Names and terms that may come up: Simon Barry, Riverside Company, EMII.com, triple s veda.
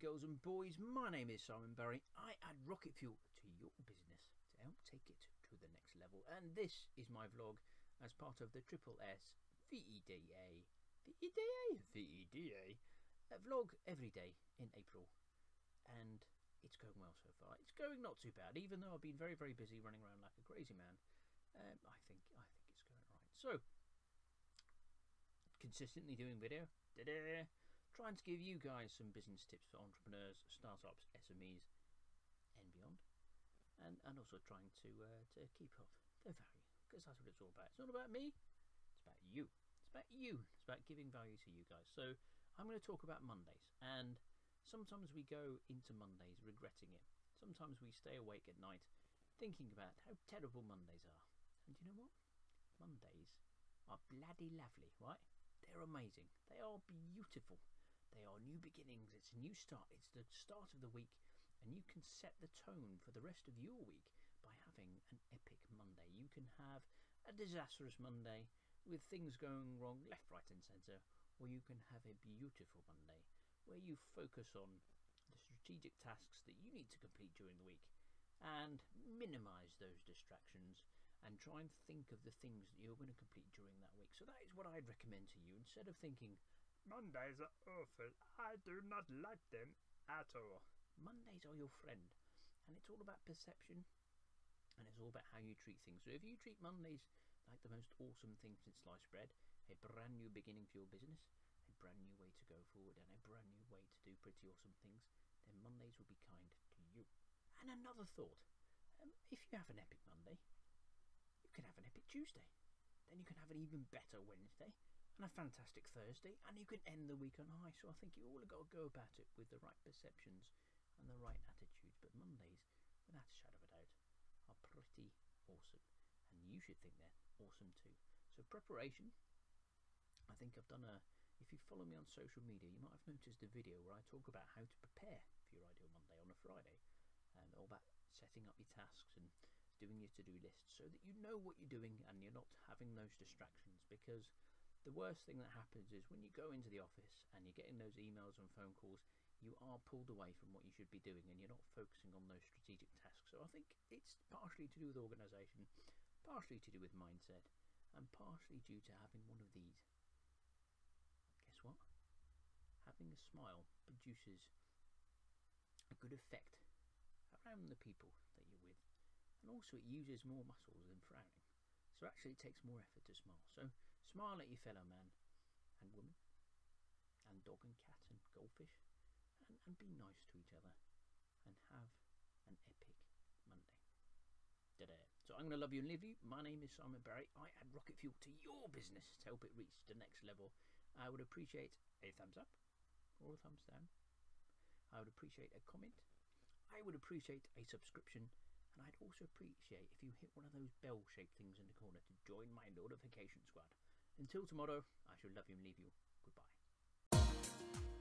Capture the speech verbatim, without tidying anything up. girls and boys, my name is Simon Barry. I add rocket fuel to your business to help take it to the next level, and this is my vlog as part of the triple S VEDA VEDA VEDA vlog every day in April, and it's going well so far. It's going not too bad, even though I've been very very busy running around like a crazy man. Um, I think I think it's going right. So consistently doing video, da-da, trying to give you guys some business tips for entrepreneurs, startups, S M Es, and beyond, and and also trying to uh, to keep up the value, because that's what it's all about. It's not about me, it's about you. It's about you. It's about giving value to you guys. So I'm going to talk about Mondays, and sometimes we go into Mondays regretting it. Sometimes we stay awake at night thinking about how terrible Mondays are. And you know what? Mondays are bloody lovely, right? They're amazing. They are beautiful. They are new beginnings. It's a new start. It's the start of the week, and you can set the tone for the rest of your week by having an epic Monday. You can have a disastrous Monday with things going wrong left, right and centre, or you can have a beautiful Monday where you focus on the strategic tasks that you need to complete during the week and minimise those distractions and try and think of the things that you're going to complete during that week. So that is what I'd recommend to you, instead of thinking Mondays are awful, I do not like them at all. Mondays are your friend, and it's all about perception, and it's all about how you treat things. So if you treat Mondays like the most awesome thing since sliced bread, a brand new beginning for your business, a brand new way to go forward, and a brand new way to do pretty awesome things, then Mondays will be kind to you. And another thought, um, if you have an epic Monday, you can have an epic Tuesday, then you can have an even better Wednesday and a fantastic Thursday, and you can end the week on high. So I think you all have got to go about it with the right perceptions and the right attitudes, but Mondays, without a shadow of a doubt, are pretty awesome, and you should think they're awesome too. So preparation, I think I've done a, if you follow me on social media, you might have noticed a video where I talk about how to prepare for your ideal Monday on a Friday, and all about setting up your tasks and doing your to-do list so that you know what you're doing and you're not having those distractions. Because the worst thing that happens is when you go into the office and you're getting those emails and phone calls, you are pulled away from what you should be doing and you're not focusing on those strategic tasks. So I think it's partially to do with organisation, partially to do with mindset, and partially due to having one of these. Guess what? Having a smile produces a good effect around the people that you're with, and also it uses more muscles than frowning. So actually it takes more effort to smile. So smile at your fellow man and woman and dog and cat and goldfish, and, and be nice to each other and have an epic Monday. Da-da. So I'm going to love you and live you. My name is Simon Barry. I add rocket fuel to your business to help it reach the next level. I would appreciate a thumbs up or a thumbs down. I would appreciate a comment. I would appreciate a subscription. And I'd also appreciate if you hit one of those bell-shaped things in the corner to join my notification squad. Until tomorrow, I shall love you and leave you. Goodbye.